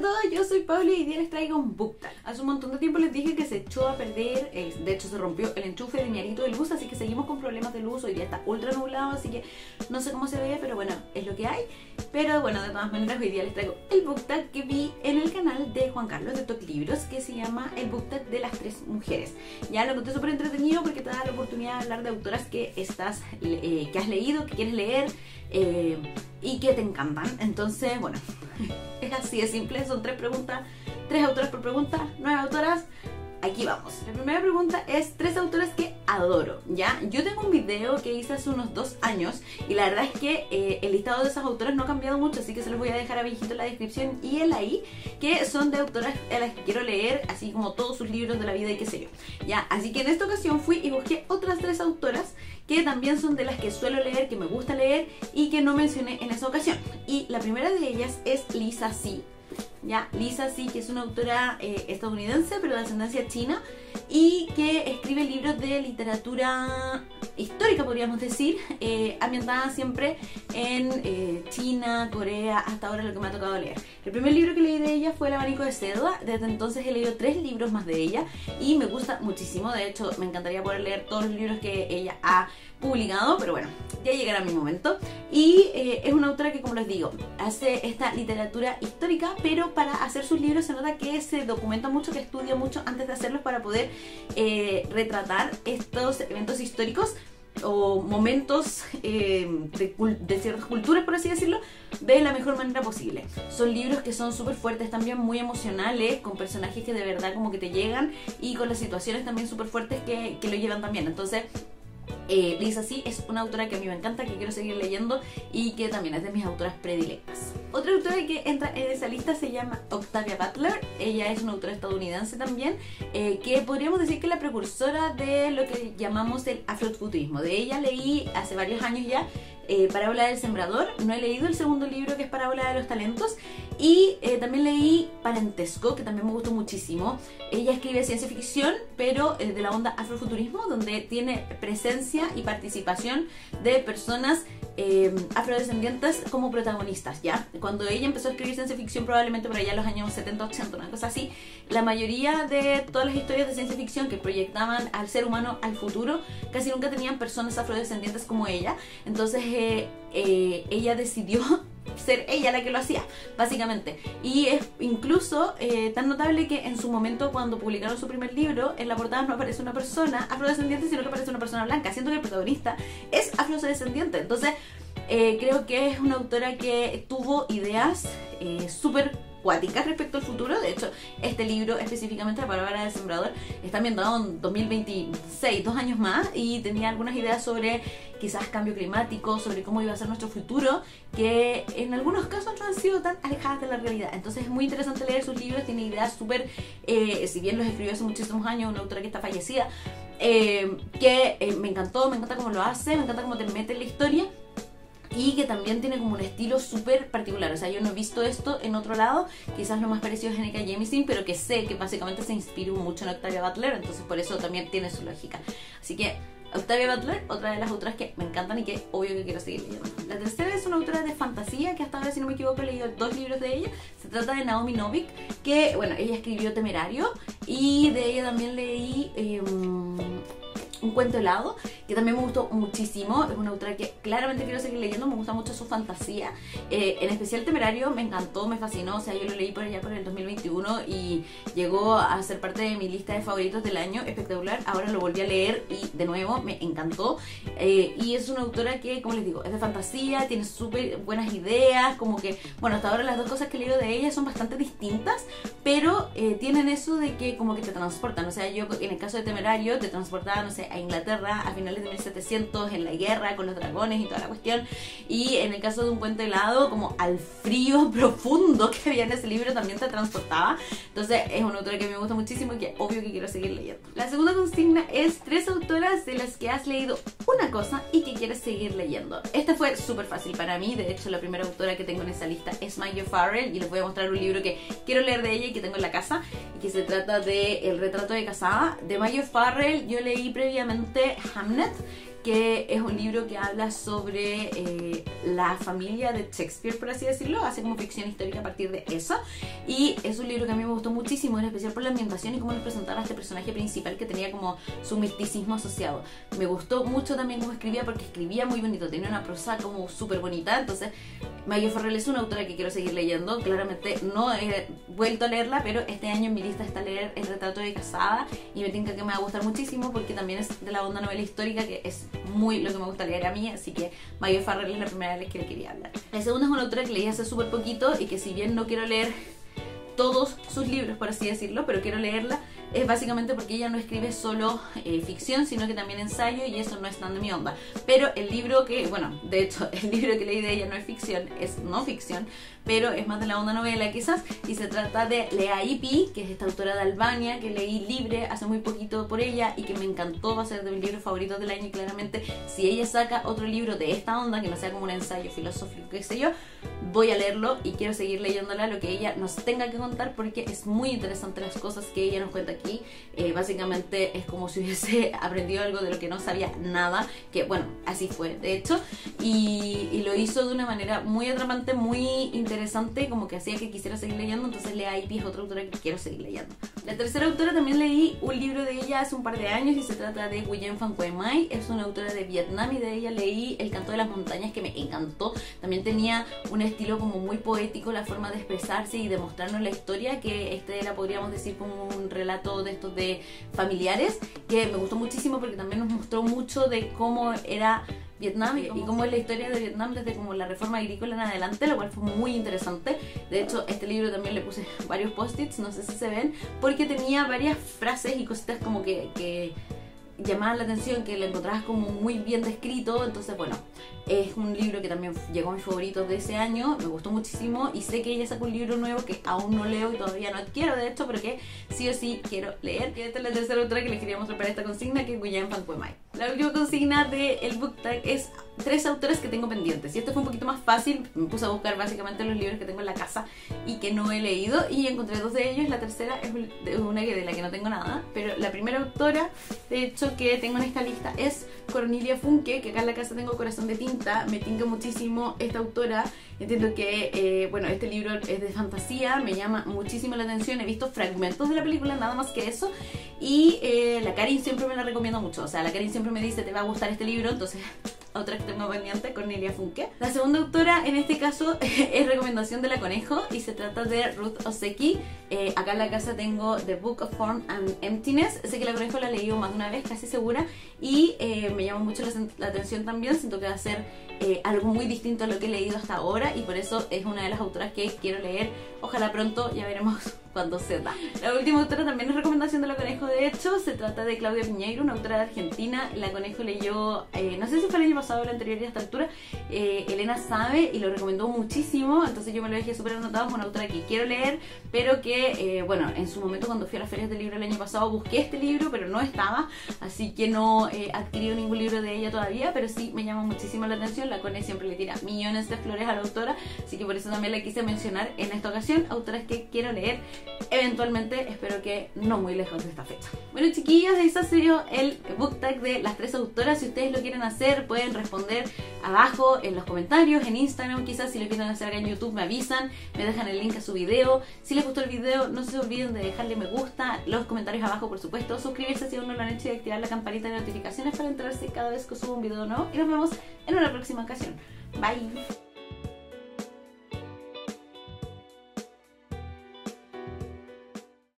a todos, yo soy Pablo y hoy día les traigo un book tag. Hace un montón de tiempo les dije que se echó a perder, de hecho se rompió el enchufe de mi arito de luz, así que seguimos con problemas de luz. Hoy día está ultra nublado, así que no sé cómo se ve, pero bueno, es lo que hay. Pero bueno, de todas maneras hoy día les traigo el book tag que vi en el canal de Juan Carlos De TOC Libros, que se llama El book tag de las tres mujeres. Ya lo conté súper entretenido porque te da la oportunidad de hablar de autoras que estás, que has leído, que quieres leer y que te encantan. Entonces, bueno, es así de simple, son tres preguntas, tres autoras por pregunta, 9 autoras. Aquí vamos. La primera pregunta es tres autoras que adoro, ¿ya? Yo tengo un video que hice hace unos 2 años y la verdad es que el listado de esas autoras no ha cambiado mucho, así que se los voy a dejar abajito en la descripción y en ahí, que son de autoras a las que quiero leer, así como todos sus libros de la vida y qué sé yo, ¿ya? Así que en esta ocasión fui y busqué otras 3 autoras que también son de las que suelo leer, que me gusta leer y que no mencioné en esa ocasión. Y la primera de ellas es Lisa See. Ya, Lisa See, que es una autora estadounidense pero de ascendencia china y que escribe libros de literatura histórica, podríamos decir, ambientada siempre en China, Corea, hasta ahora lo que me ha tocado leer. El primer libro que leí de ella fue El abanico de seda. Desde entonces he leído 3 libros más de ella y me gusta muchísimo. De hecho, me encantaría poder leer todos los libros que ella ha publicado, pero bueno, ya llegará mi momento. Y es una autora que, como les digo, hace esta literatura histórica, pero para hacer sus libros se nota que se documenta mucho, que estudia mucho antes de hacerlos para poder retratar estos eventos históricos o momentos de ciertas culturas, por así decirlo, de la mejor manera posible. Son libros que son súper fuertes también, muy emocionales, con personajes que de verdad como que te llegan y con las situaciones también súper fuertes que lo llevan también. Entonces, Lisa See es una autora que a mí me encanta, que quiero seguir leyendo y que también es de mis autoras predilectas. Otra autora que entra en esa lista se llama Octavia Butler. Ella es una autora estadounidense también, que podríamos decir que es la precursora de lo que llamamos el afrofuturismo. De ella leí hace varios años ya Parábola del Sembrador. No he leído el segundo libro, que es Parábola de los Talentos, y también leí Parentesco, que también me gustó muchísimo. Ella escribe ciencia ficción, pero de la onda afrofuturismo, donde tiene presencia y participación de personas afrodescendientes como protagonistas, ¿ya? Cuando ella empezó a escribir ciencia ficción, probablemente por allá en los años 70, 80, una cosa así, la mayoría de todas las historias de ciencia ficción que proyectaban al ser humano al futuro casi nunca tenían personas afrodescendientes como ella. Entonces ella decidió ser ella la que lo hacía, básicamente. Y es incluso tan notable que en su momento, cuando publicaron su primer libro, en la portada no aparece una persona afrodescendiente, sino que aparece una persona blanca, siendo que el protagonista es afrodescendiente. Entonces creo que es una autora que tuvo ideas súper cuáticas respecto al futuro. De hecho, este libro específicamente, La Parábola del Sembrador, está ambientado en 2026, 2 años más, y tenía algunas ideas sobre quizás cambio climático, sobre cómo iba a ser nuestro futuro, que en algunos casos no han sido tan alejadas de la realidad. Entonces es muy interesante leer sus libros. Tiene ideas súper, si bien los escribió hace muchísimos años, una autora que está fallecida, que me encanta cómo lo hace, me encanta cómo te mete en la historia, y que también tiene como un estilo súper particular. O sea, yo no he visto esto en otro lado. Quizás lo más parecido es Nnedi Jemisin, pero que sé que básicamente se inspiró mucho en Octavia Butler, entonces por eso también tiene su lógica. Así que Octavia Butler, otra de las autoras que me encantan y que obvio que quiero seguir leyendo. La tercera es una autora de fantasía que hasta ahora, si no me equivoco, he leído 2 libros de ella. Se trata de Naomi Novik, que bueno, ella escribió Temerario, y de ella también leí Un Cuento Helado, que también me gustó muchísimo. Es una autora que claramente quiero seguir leyendo. Me gusta mucho su fantasía, en especial Temerario. Me encantó, me fascinó. O sea, yo lo leí por allá por el 2021 y llegó a ser parte de mi lista de favoritos del año. Espectacular. Ahora lo volví a leer y de nuevo me encantó. Y es una autora que, como les digo, es de fantasía, tiene súper buenas ideas. Como que, bueno, hasta ahora las 2 cosas que he leído de ella son bastante distintas, pero tienen eso de que como que te transportan. O sea, yo en el caso de Temerario te transportaba, no sé, a Inglaterra a finales de 1700, en la guerra con los dragones y toda la cuestión. Y en el caso de Un Cuento Helado, como al frío profundo que había en ese libro, también te transportaba. Entonces es una autora que me gusta muchísimo y que obvio que quiero seguir leyendo. La segunda consigna es tres autoras de las que has leído una cosa y que quieres seguir leyendo. Esta fue súper fácil para mí. De hecho, la primera autora que tengo en esa lista es Maggie O'Farrell, y les voy a mostrar un libro que quiero leer de ella y que tengo en la casa, y que se trata de El retrato de casada de Maggie O'Farrell. Yo leí previamente Hamnet, que es un libro que habla sobre la familia de Shakespeare, por así decirlo, hace como ficción histórica a partir de eso, y es un libro que a mí me gustó muchísimo, en especial por la ambientación y cómo nos presentaba a este personaje principal que tenía como su misticismo asociado. Me gustó mucho también cómo escribía, porque escribía muy bonito, tenía una prosa como súper bonita. Entonces Maggie O'Farrell es una autora que quiero seguir leyendo, claramente no he vuelto a leerla, pero este año en mi lista está leer El retrato de casada, y me tinca que me va a gustar muchísimo porque también es de la onda novela histórica, que es muy lo que me gusta leer a mí, así que Maggie O'Farrell es la primera vez que le quería hablar. La segunda es una autora que leí hace súper poquito y que si bien no quiero leer todos sus libros, por así decirlo, pero quiero leerla, es básicamente porque ella no escribe solo ficción, sino que también ensayo, y eso no es tan de mi onda. Pero el libro que, bueno, de hecho, el libro que leí de ella no es ficción, es no ficción, pero es más de la onda novela quizás, y se trata de Lea Ypi, que es esta autora de Albania, que leí libre hace muy poquito por ella y que me encantó, va a ser de mis libros favoritos del año, y claramente si ella saca otro libro de esta onda, que no sea como un ensayo filosófico, qué sé yo, voy a leerlo y quiero seguir leyéndola, lo que ella nos tenga que contar, porque es muy interesante las cosas que ella nos cuenta aquí. Básicamente es como si hubiese aprendido algo de lo que no sabía nada, que bueno, así fue de hecho, y lo hizo de una manera muy atrapante, muy interesante, como que hacía que quisiera seguir leyendo. Entonces Lea Ypi es otra autora que quiero seguir leyendo. La tercera autora, también leí un libro de ella hace un par de años y se trata de William Phan Kue Mai, es una autora de Vietnam, y de ella leí El canto de las montañas, que me encantó. También tenía un estilo como muy poético, la forma de expresarse y de mostrarnos la historia, que la podríamos decir como un relato de estos de familiares, que me gustó muchísimo porque también nos mostró mucho de cómo era Vietnam y cómo es la historia de Vietnam desde como la reforma agrícola en adelante, lo cual fue muy interesante. De hecho, este libro también le puse varios post-its, no sé si se ven, porque tenía varias frases y cositas como que llamaban la atención, que lo encontrabas como muy bien descrito. Entonces, bueno, es un libro que también llegó a mis favoritos de ese año, me gustó muchísimo, y sé que ella sacó un libro nuevo que aún no leo y todavía no adquiero, de hecho, pero que sí o sí quiero leer. Y esta es la tercera autora que les quería mostrar para esta consigna, que es Nguyen Phan Kue Mai. La última consigna del book tag es tres autores que tengo pendientes, y esto fue un poquito más fácil. Me puse a buscar básicamente los libros que tengo en la casa y que no he leído, y encontré dos de ellos. La tercera es una de la que no tengo nada, pero la primera autora, de hecho, que tengo en esta lista es Cornelia Funke, que acá en la casa tengo Corazón de tinta. Me tinca muchísimo esta autora. Entiendo que, bueno, este libro es de fantasía, me llama muchísimo la atención. He visto fragmentos de la película, nada más que eso, y la Karin siempre me la recomienda mucho. O sea, la Karin siempre me dice, te va a gustar este libro, entonces... Otra que tengo pendiente, Cornelia Funke. La segunda autora, en este caso, es recomendación de la Conejo, y se trata de Ruth Ozeki. Acá en la casa tengo The Book of Form and Emptiness. Sé que la Conejo la he leído más de una vez, casi segura, y me llama mucho la atención también. Siento que va a ser algo muy distinto a lo que he leído hasta ahora, y por eso es una de las autoras que quiero leer. Ojalá pronto, ya veremos cuando se da. La última autora también es recomendación de la Conejo, de hecho, se trata de Claudia Piñeiro, una autora de Argentina. La Conejo leyó, no sé si fue el año pasado o el anterior, y a esta altura, Elena sabe, y lo recomendó muchísimo, entonces yo me lo dejé súper anotado. Es una autora que quiero leer, pero que, bueno, en su momento cuando fui a las ferias del libro el año pasado busqué este libro, pero no estaba, así que no he adquirido ningún libro de ella todavía, pero sí me llama muchísimo la atención. La Conejo siempre le tira millones de flores a la autora, así que por eso también la quise mencionar en esta ocasión. Autoras que quiero leer eventualmente, espero que no muy lejos de esta fecha. Bueno, chiquillos, ese ha sido el book tag de las tres autoras. Si ustedes lo quieren hacer, pueden responder abajo en los comentarios, en Instagram quizás. Si lo quieren hacer acá en YouTube, me avisan, me dejan el link a su video. Si les gustó el video, no se olviden de dejarle me gusta, los comentarios abajo, por supuesto, suscribirse si aún no lo han hecho, y activar la campanita de notificaciones para enterarse cada vez que subo un video nuevo, y nos vemos en una próxima ocasión. Bye.